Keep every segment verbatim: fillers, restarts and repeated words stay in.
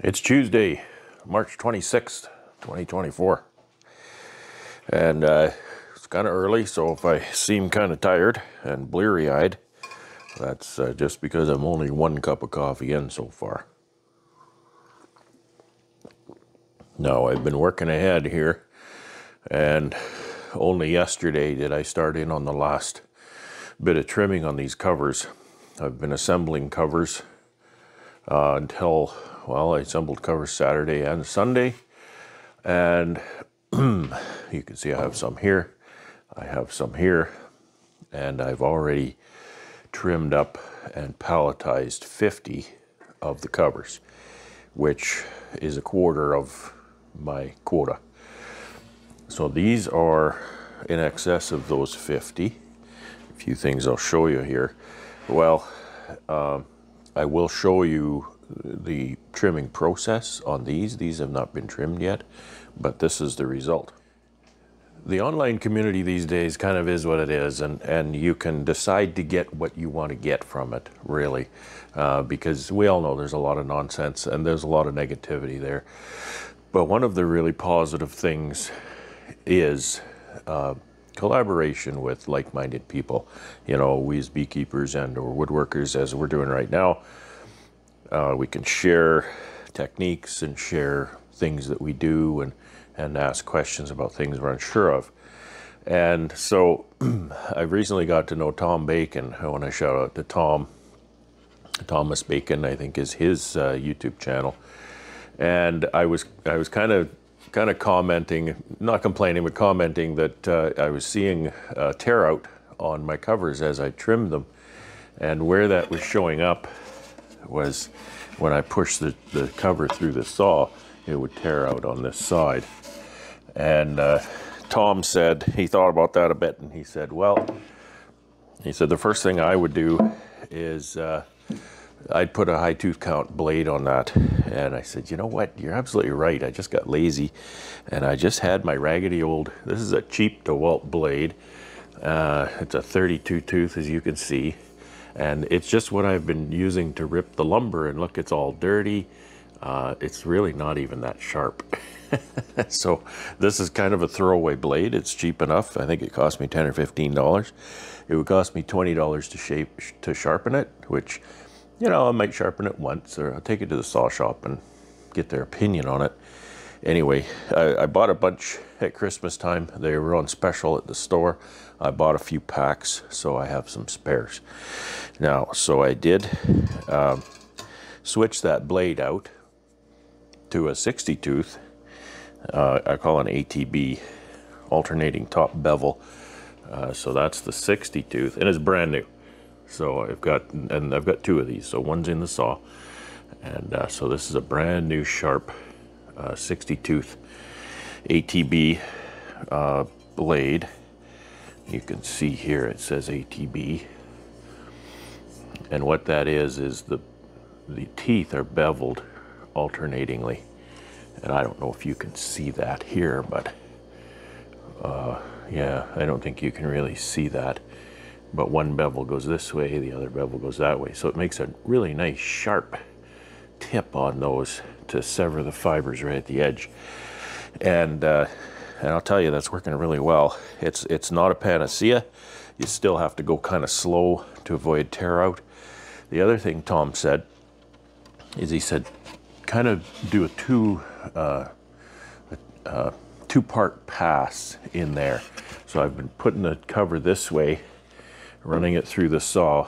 It's Tuesday, March twenty-sixth, twenty twenty-four, and uh, it's kind of early, so if I seem kind of tired and bleary-eyed, that's uh, just because I'm only one cup of coffee in so far. Now, I've been working ahead here, and only yesterday did I start in on the last bit of trimming on these covers. I've been assembling covers uh, until... Well, I assembled covers Saturday and Sunday, and you can see I have some here, I have some here, and I've already trimmed up and palletized fifty of the covers, which is a quarter of my quota. So these are in excess of those fifty. A few things I'll show you here. Well, uh, I will show you the trimming process on these. These have not been trimmed yet, but this is the result. The online community these days kind of is what it is, and, and you can decide to get what you want to get from it, really, uh, because we all know there's a lot of nonsense and there's a lot of negativity there. But one of the really positive things is uh, collaboration with like-minded people. You know, we as beekeepers and or woodworkers, as we're doing right now, Uh, we can share techniques and share things that we do and, and ask questions about things we're unsure of. And so I've recently got to know Tom Bacon. I want to shout out to Tom. Thomas Bacon, I think, is his uh, YouTube channel. And I was I was kind of kind of commenting, not complaining, but commenting that uh, I was seeing a tear out on my covers as I trimmed them, and where that was showing up was when I pushed the, the cover through the saw, it would tear out on this side. And uh, Tom said, he thought about that a bit, and he said, well, he said, the first thing I would do is uh, I'd put a high tooth count blade on that. And I said, you know what, you're absolutely right. I just got lazy, and I just had my raggedy old, this is a cheap DeWalt blade. Uh, it's a thirty-two tooth, as you can see. And it's just what I've been using to rip the lumber, and look, it's all dirty. Uh, it's really not even that sharp. So this is kind of a throwaway blade. It's cheap enough. I think it cost me ten or fifteen dollars. It would cost me twenty dollars to shape, to sharpen it, which, you know, I might sharpen it once, or I'll take it to the saw shop and get their opinion on it. Anyway, I, I bought a bunch at Christmas time. They were on special at the store. I bought a few packs, so I have some spares. Now, so I did um, switch that blade out to a sixty tooth. Uh, I call an A T B, alternating top bevel. Uh, so that's the sixty tooth, and it's brand new. So I've got, and I've got two of these. So one's in the saw, and uh, so this is a brand new sharp Uh, sixty tooth A T B uh, blade. You can see here it says A T B, and what that is is the the teeth are beveled alternatingly, and I don't know if you can see that here, but uh, yeah, I don't think you can really see that, but one bevel goes this way, the other bevel goes that way, so it makes a really nice sharp tip on those to sever the fibers right at the edge. And uh, and I'll tell you, that's working really well. It's it's not a panacea. You still have to go kind of slow to avoid tear out. The other thing Tom said is he said kind of do a two uh, uh, two part pass in there. So I've been putting the cover this way, running it through the saw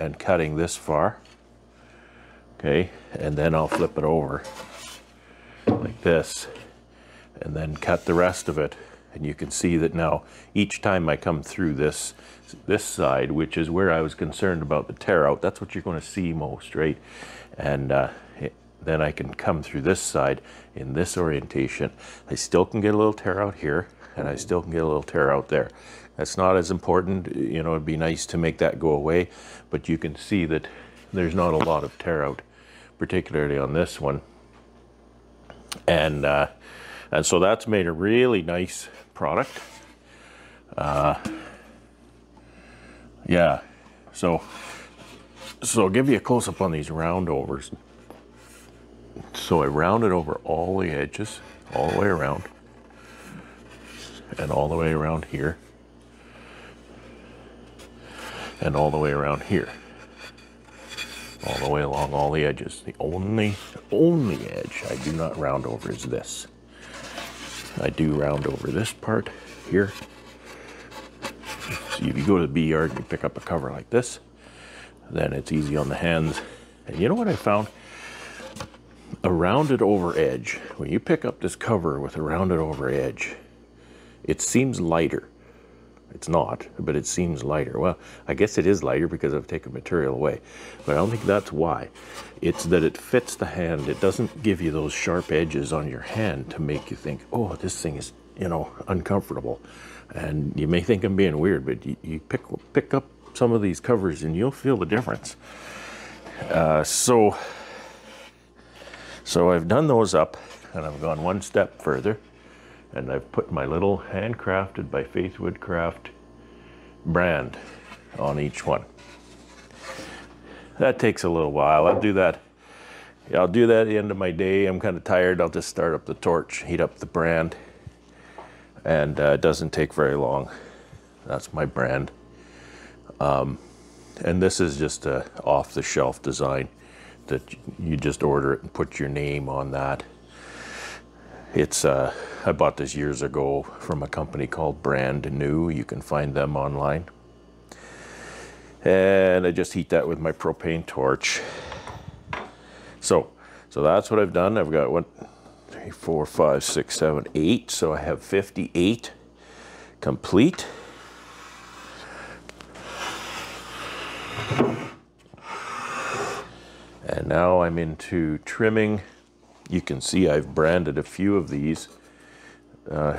and cutting this far. Okay, and then I'll flip it over like this and then cut the rest of it. And you can see that now each time I come through this this side, which is where I was concerned about the tear out, that's what you're going to see most, right? And uh, it, then I can come through this side in this orientation. I still can get a little tear out here, and I still can get a little tear out there. That's not as important, you know, it'd be nice to make that go away, but you can see that there's not a lot of tear out, particularly on this one. And uh, and so that's made a really nice product. Uh, yeah, so so I'll give you a close-up on these roundovers. So I rounded over all the edges, all the way around, and all the way around here, and all the way around here, all the way along all the edges. The only, only edge I do not round over is this. I do round over this part here. So if you go to the bee yard and you pick up a cover like this, then it's easy on the hands. And you know what I found? A rounded over edge, when you pick up this cover with a rounded over edge, it seems lighter. It's not, but it seems lighter. Well, I guess it is lighter because I've taken material away, but I don't think that's why. It's that it fits the hand. It doesn't give you those sharp edges on your hand to make you think, oh, this thing is, you know, uncomfortable. And you may think I'm being weird, but you, you pick, pick up some of these covers and you'll feel the difference. Uh, so... So I've done those up, and I've gone one step further, and I've put my little handcrafted by Faith Woodcraft brand on each one. That takes a little while. I'll do that. I'll do that at the end of my day. I'm kind of tired. I'll just start up the torch, heat up the brand, and uh, it doesn't take very long. That's my brand. Um, and this is just a off-the-shelf design that you just order it and put your name on that. It's uh, I bought this years ago from a company called Brand New. You can find them online. And I just heat that with my propane torch. So, so that's what I've done. I've got one, three, four, five, six, seven, eight. So I have fifty-eight complete. And now I'm into trimming. You can see I've branded a few of these. Uh,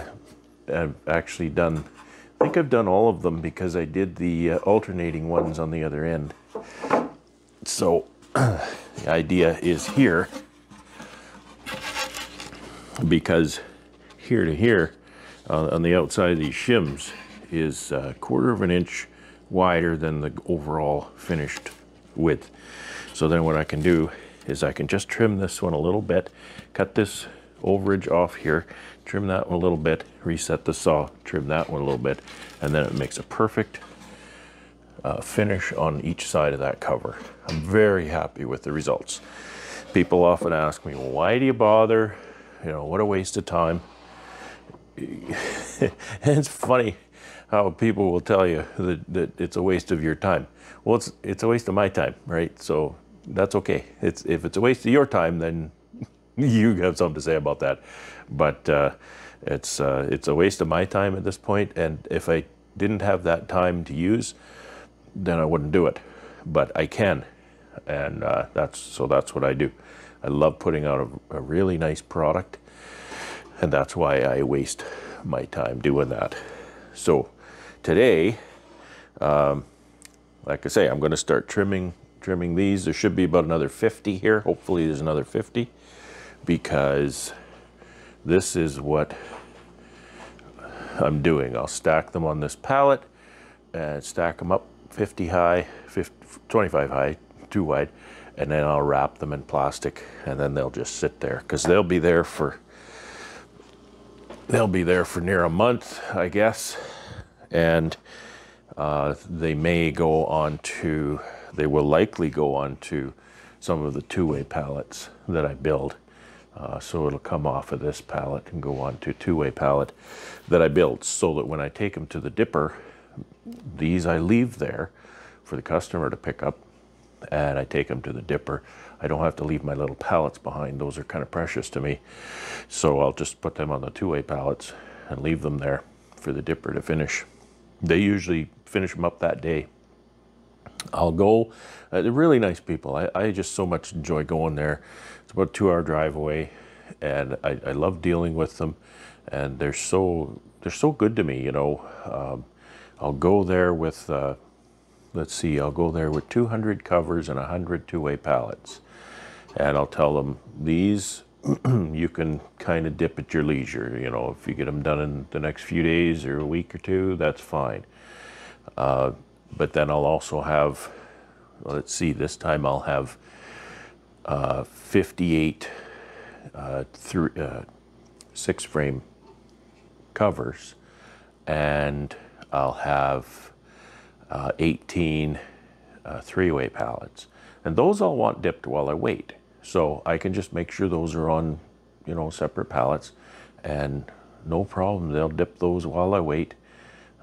I've actually done, I think I've done all of them because I did the uh, alternating ones on the other end. So the idea is here, because here to here uh, on the outside of these shims is a quarter of an inch wider than the overall finished width. So then what I can do is I can just trim this one a little bit, cut this overage off here, trim that one a little bit, reset the saw, trim that one a little bit, and then it makes a perfect uh, finish on each side of that cover. I'm very happy with the results. People often ask me, why do you bother? You know, what a waste of time. And it's funny how people will tell you that, that it's a waste of your time. Well, it's, it's a waste of my time, right? So that's okay. It's, if it's a waste of your time, then you have something to say about that. But uh, it's, uh, it's a waste of my time at this point. And if I didn't have that time to use, then I wouldn't do it. But I can. And uh, that's, so that's what I do. I love putting out a, a really nice product. And that's why I waste my time doing that. So today, um, like I say, I'm going to start trimming trimming these. There should be about another fifty here. Hopefully there's another fifty, because this is what I'm doing. I'll stack them on this pallet and stack them up fifty high, fifty, twenty-five high, two wide, and then I'll wrap them in plastic, and then they'll just sit there, because they'll be there for they'll be there for near a month, I guess. And Uh, they may go on to, they will likely go on to some of the two-way pallets that I build. Uh, so it'll come off of this pallet and go on to two-way pallet that I build, so that when I take them to the dipper, these I leave there for the customer to pick up, and I take them to the dipper. I don't have to leave my little pallets behind. Those are kind of precious to me. So I'll just put them on the two-way pallets and leave them there for the dipper to finish. They usually finish them up that day. I'll go, uh, they're really nice people. I, I just so much enjoy going there. It's about a two hour drive away, and I, I love dealing with them. And they're so, they're so good to me, you know. Um, I'll go there with, uh, let's see, I'll go there with two hundred covers and one hundred two-way pallets. And I'll tell them, these you can kind of dip at your leisure. You know, if you get them done in the next few days or a week or two, that's fine. Uh, but then I'll also have, let's see, this time I'll have uh, fifty-eight uh, th uh, six frame covers, and I'll have uh, eighteen uh, three-way pallets, and those I'll want dipped while I wait, so I can just make sure those are on, you know, separate pallets, and no problem, they'll dip those while I wait.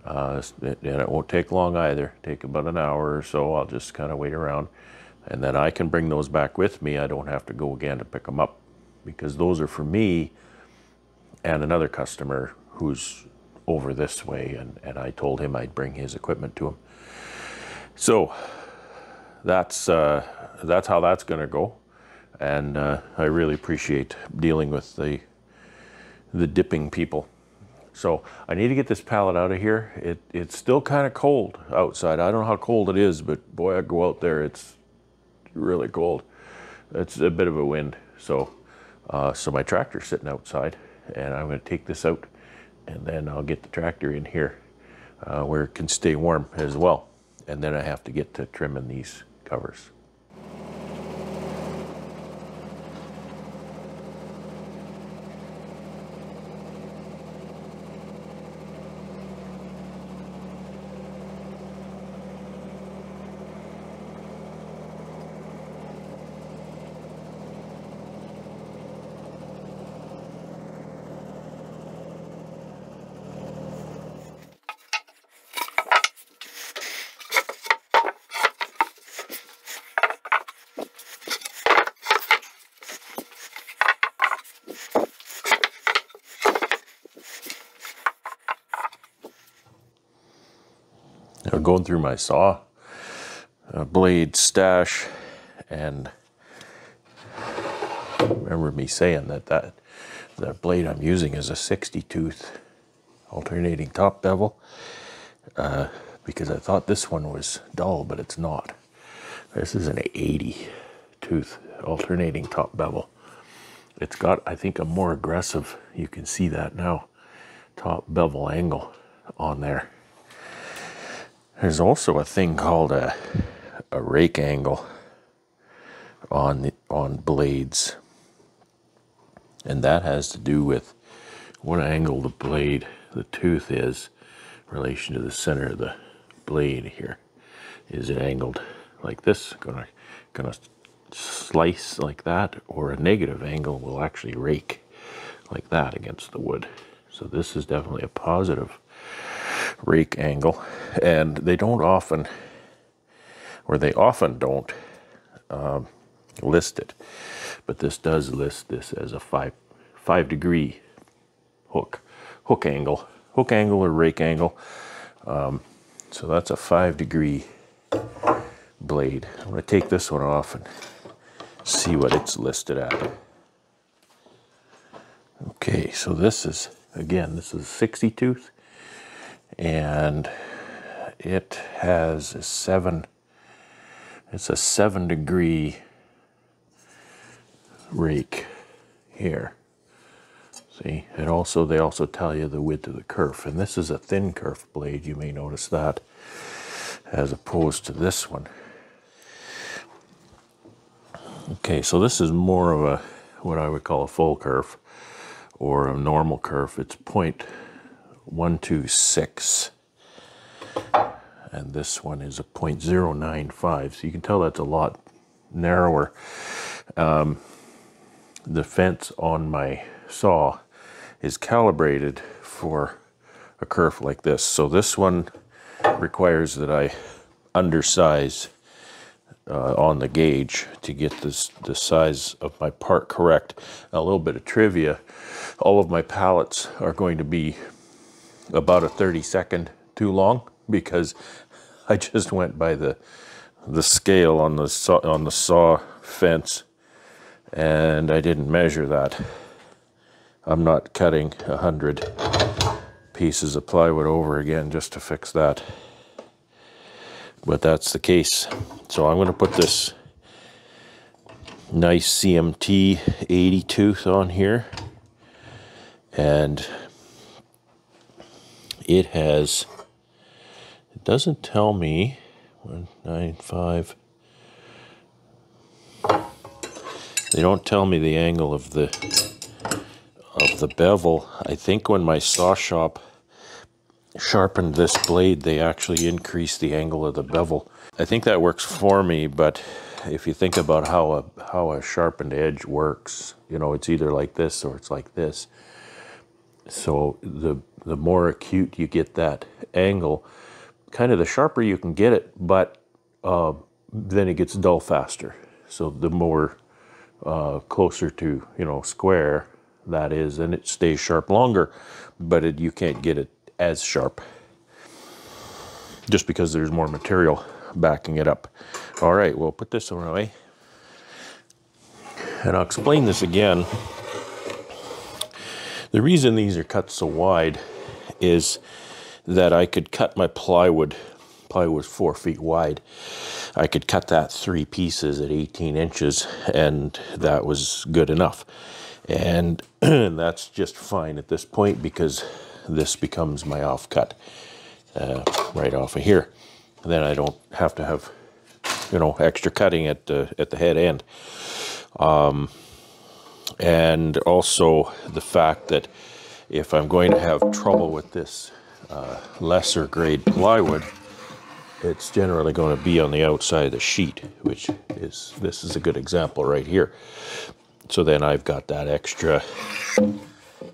Uh, and it won't take long either, take about an hour or so. I'll just kind of wait around, and then I can bring those back with me. I don't have to go again to pick them up, because those are for me and another customer who's over this way, and, and I told him I'd bring his equipment to him. So that's, uh, that's how that's gonna go, and uh, I really appreciate dealing with the, the dipping people. So I need to get this pallet out of here. It, it's still kind of cold outside. I don't know how cold it is, but boy, I go out there, it's really cold. It's a bit of a wind. So, uh, so my tractor's sitting outside, and I'm going to take this out, and then I'll get the tractor in here uh, where it can stay warm as well. And then I have to get to trimming these covers. Going through my saw uh, blade stash, and remember me saying that that the blade I'm using is a sixty tooth alternating top bevel, uh, because I thought this one was dull, but it's not. This is an eighty tooth alternating top bevel. It's got, I think, a more aggressive, you can see that now, top bevel angle on there. There's also a thing called a, a rake angle on the, on blades, and that has to do with what angle the blade, the tooth is in relation to the center of the blade here. Is it angled like this, gonna, gonna slice like that, or a negative angle will actually rake like that against the wood. So this is definitely a positive rake angle, and they don't often, or they often don't um, list it, but this does list this as a five five degree hook hook angle hook angle or rake angle. Um, so that's a five degree blade. I'm going to take this one off and see what it's listed at. Okay, so this is, again, this is sixty tooth, and it has a seven, it's a seven degree rake here. See, and also they also tell you the width of the kerf, and this is a thin kerf blade, you may notice that, as opposed to this one. Okay, so this is more of a, what I would call a full kerf, or a normal kerf. It's point one two six, and this one is a point zero nine five, so you can tell that's a lot narrower. Um, the fence on my saw is calibrated for a kerf like this, so this one requires that I undersize uh, on the gauge to get this the size of my part correct. A little bit of trivia: all of my pallets are going to be about a thirty second too long, because I just went by the the scale on the saw, on the saw fence, and I didn't measure that. I'm not cutting a hundred pieces of plywood over again just to fix that, but that's the case. So I'm going to put this nice C M T eighty tooth on here, and it has, it doesn't tell me, one nine five. They don't tell me the angle of the of the bevel. I think when my saw shop sharpened this blade, they actually increased the angle of the bevel. I think that works for me, but if you think about how a how a sharpened edge works, you know, it's either like this or it's like this. So the the more acute you get that angle, kind of the sharper you can get it, but uh, then it gets dull faster. So the more uh, closer to, you know, square that is, and it stays sharp longer, but it, you can't get it as sharp just because there's more material backing it up. All right, we'll put this one away. And I'll explain this again. The reason these are cut so wide is that I could cut my plywood. Plywood was four feet wide. I could cut that three pieces at eighteen inches, and that was good enough. And that's just fine at this point because this becomes my offcut uh, right off of here. And then I don't have to have, you know, extra cutting at the at the head end. Um, and also the fact that if I'm going to have trouble with this uh, lesser grade plywood, it's generally going to be on the outside of the sheet, which is, this is a good example right here. So then I've got that extra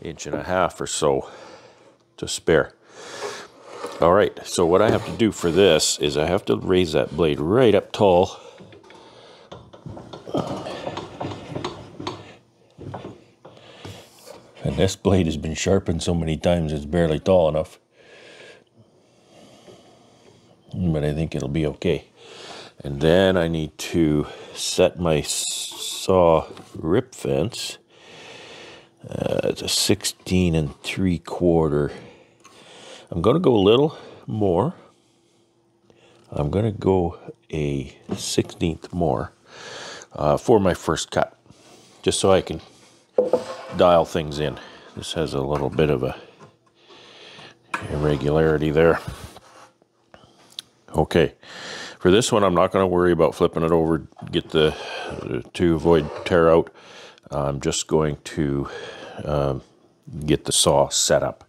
inch and a half or so to spare. All right, so what I have to do for this is I have to raise that blade right up tall. And this blade has been sharpened so many times it's barely tall enough. But I think it'll be okay. And then I need to set my saw rip fence. Uh, it's a sixteen and three quarter. I'm going to go a little more. I'm going to go a sixteenth more uh, for my first cut, just so I can dial things in. This has a little bit of a irregularity there. Okay, for this one, I'm not going to worry about flipping it over, get the, to avoid tear out. I'm just going to um, get the saw set up.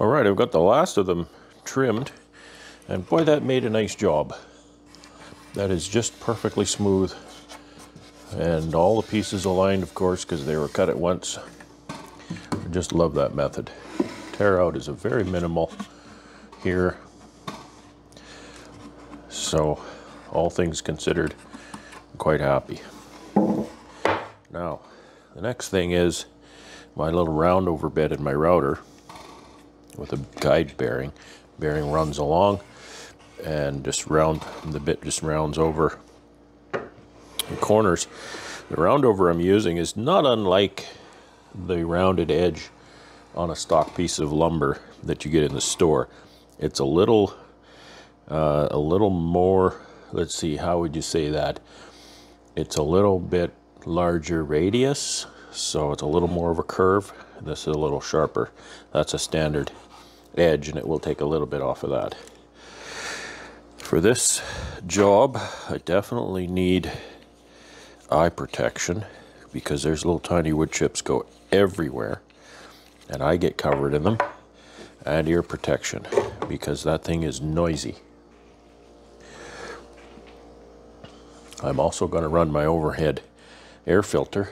All right, I've got the last of them trimmed, and boy, that made a nice job. That is just perfectly smooth, and all the pieces aligned, of course, because they were cut at once. I just love that method. Tear out is a very minimal here, so all things considered, I'm quite happy. Now, the next thing is my little round over bed in my router with a guide bearing. Bearing runs along and just round, the bit just rounds over the corners. The round over I'm using is not unlike the rounded edge on a stock piece of lumber that you get in the store. It's a little, uh, a little more, let's see, how would you say that? It's a little bit larger radius, so it's a little more of a curve. This is a little sharper. That's a standard edge, and it will take a little bit off of that. For this job, I definitely need eye protection because there's little tiny wood chips go everywhere, and I get covered in them, and ear protection because that thing is noisy. I'm also going to run my overhead air filter.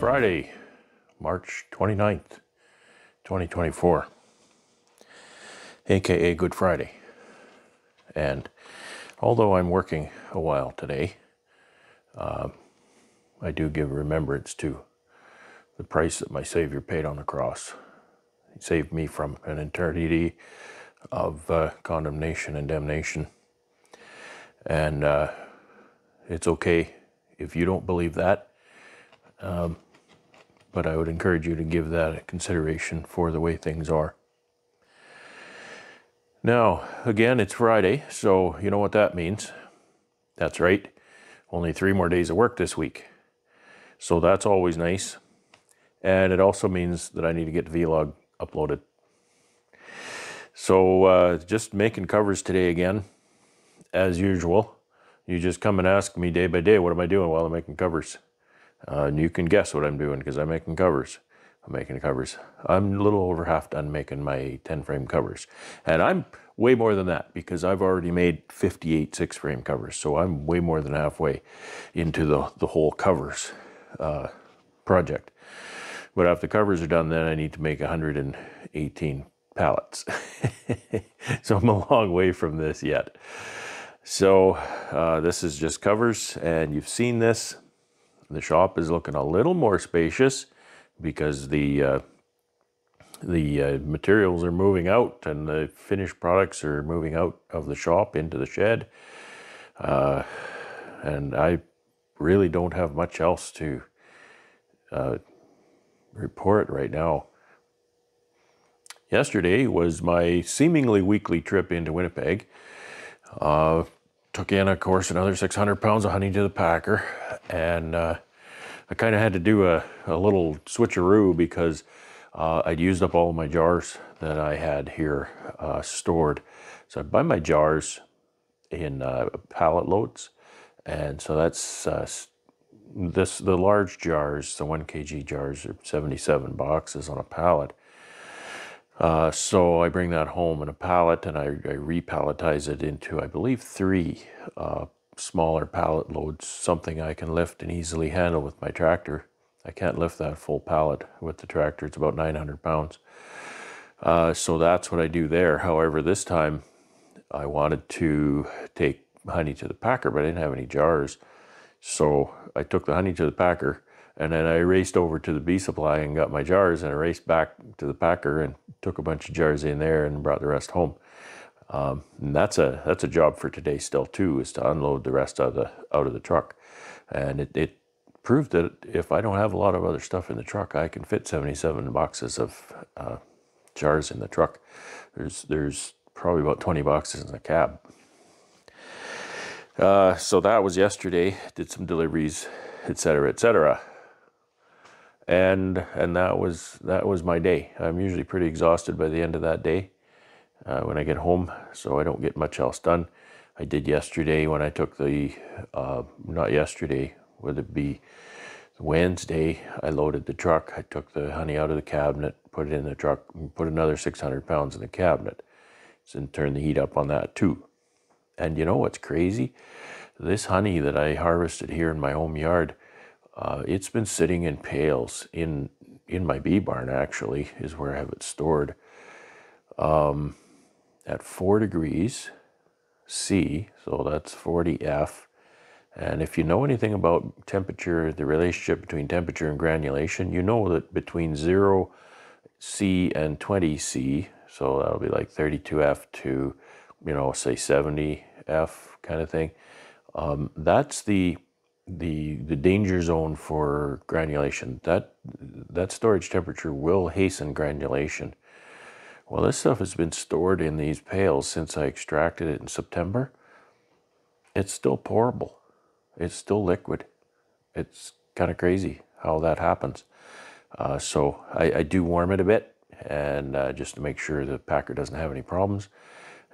Friday, March twenty-ninth, twenty twenty-four, aka Good Friday. And although I'm working a while today, um, I do give remembrance to the price that my Savior paid on the cross. He saved me from an eternity of uh, condemnation and damnation. And uh, it's okay if you don't believe that. Um, but I would encourage you to give that a consideration for the way things are. Now, again, it's Friday, so you know what that means. That's right, only three more days of work this week. So that's always nice. And it also means that I need to get the vlog uploaded. So uh, just making covers today again, as usual. You just come and ask me day by day, what am I doing while I'm making covers? Uh, and you can guess what I'm doing because I'm making covers. I'm making covers. I'm a little over half done making my ten frame covers. And I'm way more than that because I've already made fifty-eight six frame covers. So I'm way more than halfway into the, the whole covers uh, project. But after the covers are done, then I need to make one hundred eighteen pallets. So I'm a long way from this yet. So uh, this is just covers, and you've seen this. The shop is looking a little more spacious because the uh, the uh, materials are moving out and the finished products are moving out of the shop into the shed. Uh, and I really don't have much else to uh, report right now. Yesterday was my seemingly weekly trip into Winnipeg. Uh, took in, of course, another six hundred pounds of honey to the packer, and uh, I kind of had to do a, a little switcheroo because uh, I'd used up all my jars that I had here uh, stored. So I buy my jars in uh, pallet loads, and so that's uh, this the large jars, the one kilogram jars are seventy-seven boxes on a pallet. Uh, so I bring that home in a pallet, and I, I repalletize it into, I believe, three uh, smaller pallet loads, something I can lift and easily handle with my tractor. I can't lift that full pallet with the tractor. It's about nine hundred pounds. Uh, so that's what I do there. However, this time I wanted to take honey to the packer, but I didn't have any jars. So I took the honey to the packer, and then I raced over to the bee supply and got my jars, and I raced back to the packer and took a bunch of jars in there and brought the rest home. Um, and that's a that's a job for today still too, is to unload the rest out of the out of the truck. And it, it proved that if I don't have a lot of other stuff in the truck, I can fit seventy-seven boxes of uh, jars in the truck. There's there's probably about twenty boxes in the cab. Uh, so that was yesterday. Did some deliveries, et cetera, et cetera. And and that was that was my day. I'm usually pretty exhausted by the end of that day uh, when I get home, so I don't get much else done. I did yesterday when I took the uh, not yesterday, would it be Wednesday? I loaded the truck. I took the honey out of the cabinet, put it in the truck, and put another six hundred pounds in the cabinet, so then turned the heat up on that too. And you know what's crazy? This honey that I harvested here in my home yard. Uh, it's been sitting in pails in in my bee barn, actually, is where I have it stored. Um, at four degrees C, so that's forty F. And if you know anything about temperature, the relationship between temperature and granulation, you know that between zero C and twenty C, so that'll be like thirty-two F to, you know, say seventy F kind of thing. Um, that's the the the danger zone for granulation. That that storage temperature will hasten granulation. Well, this stuff has been stored in these pails since I extracted it in September. It's still pourable, it's still liquid. It's kind of crazy how that happens. Uh, so I, I do warm it a bit, and uh, just to make sure the packer doesn't have any problems,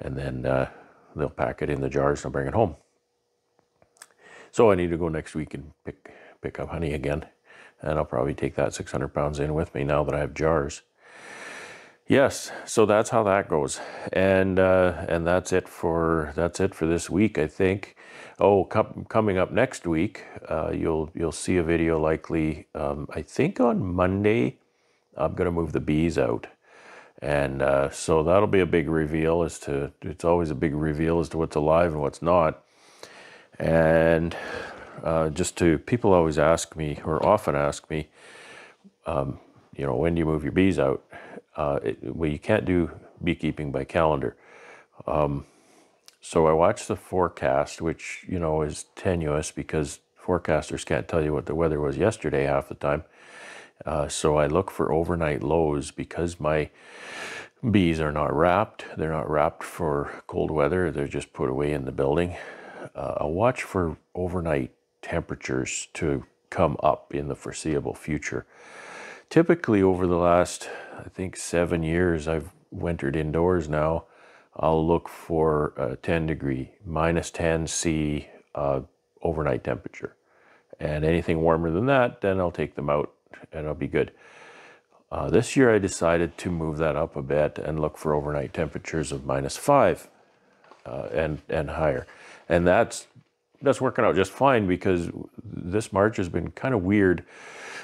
and then uh, they'll pack it in the jars and bring it home. So I need to go next week and pick pick up honey again, and I'll probably take that six hundred pounds in with me now that I have jars. Yes, so that's how that goes, and uh, and that's it for that's it for this week, I think. Oh, com coming up next week, uh, you'll you'll see a video likely. Um, I think on Monday, I'm gonna move the bees out, and uh, so that'll be a big reveal as to it's always a big reveal as to what's alive and what's not. And uh, just to, people always ask me, or often ask me, um, you know, when do you move your bees out? Uh, it, well, you can't do beekeeping by calendar. Um, so I watched the forecast, which, you know, is tenuous because forecasters can't tell you what the weather was yesterday half the time. Uh, so I look for overnight lows because my bees are not wrapped. They're not wrapped for cold weather. They're just put away in the building. Uh, I'll watch for overnight temperatures to come up in the foreseeable future. Typically over the last, I think, seven years, I've wintered indoors now. I'll look for a ten degree, minus ten C uh, overnight temperature. And anything warmer than that, then I'll take them out and I'll be good. Uh, this year I decided to move that up a bit and look for overnight temperatures of minus five uh, and and higher. And that's that's working out just fine because this March has been kind of weird.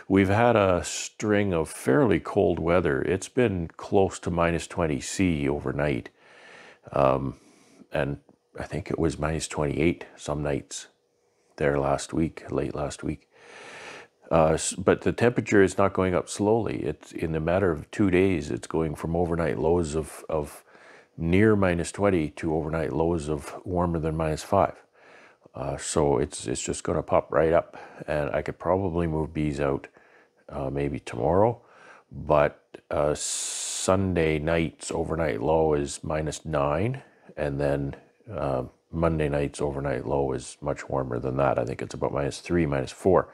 We've had a string of fairly cold weather. It's been close to minus twenty C overnight. Um, and I think it was minus twenty-eight some nights there last week, late last week. Uh, but the temperature is not going up slowly. It's in a matter of two days, it's going from overnight lows of, of near minus twenty to overnight lows of warmer than minus five. Uh, so it's, it's just going to pop right up, and I could probably move bees out uh, maybe tomorrow, but uh, Sunday night's overnight low is minus nine, and then uh, Monday night's overnight low is much warmer than that. I think it's about minus three, minus four.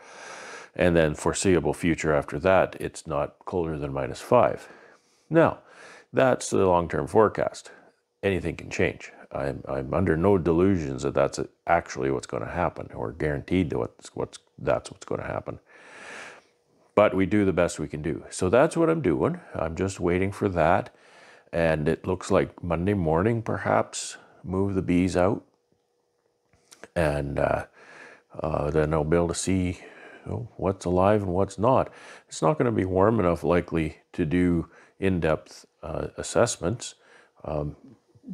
And then foreseeable future after that, it's not colder than minus five. Now, that's the long-term forecast. Anything can change. I'm, I'm under no delusions that that's actually what's going to happen, or guaranteed that what's, what's, that's what's going to happen. But we do the best we can do. So that's what I'm doing. I'm just waiting for that. And it looks like Monday morning, perhaps, move the bees out. And uh, uh, then I'll be able to see you know, what's alive and what's not. It's not going to be warm enough likely to do in-depth uh, assessments. Um,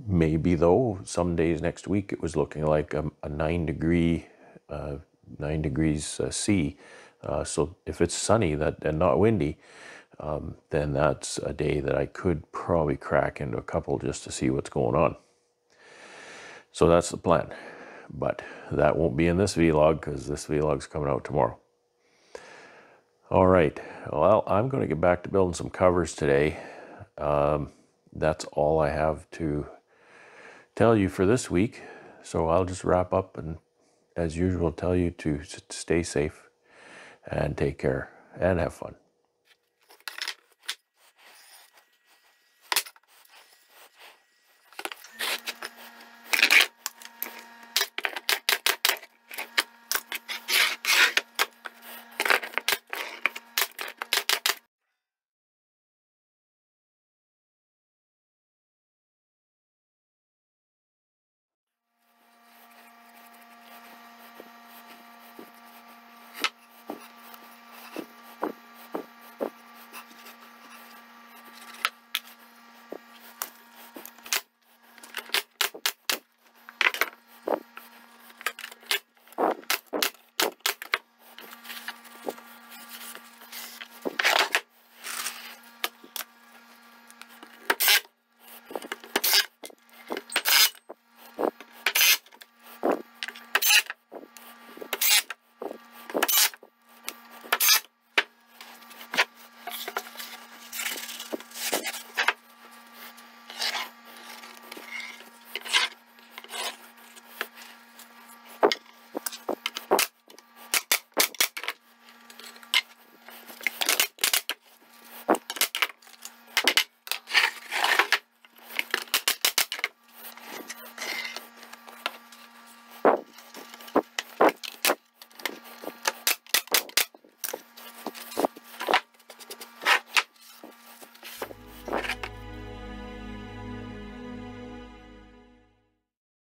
Maybe though, some days next week it was looking like a, a nine degree, uh, nine degrees uh, C. Uh, so if it's sunny that and not windy, um, then that's a day that I could probably crack into a couple just to see what's going on. So that's the plan, but that won't be in this vlog because this vlog's coming out tomorrow. All right, well, I'm going to get back to building some covers today. Um, that's all I have to tell you for this week, so I'll just wrap up and as usual tell you to stay safe and take care and have fun.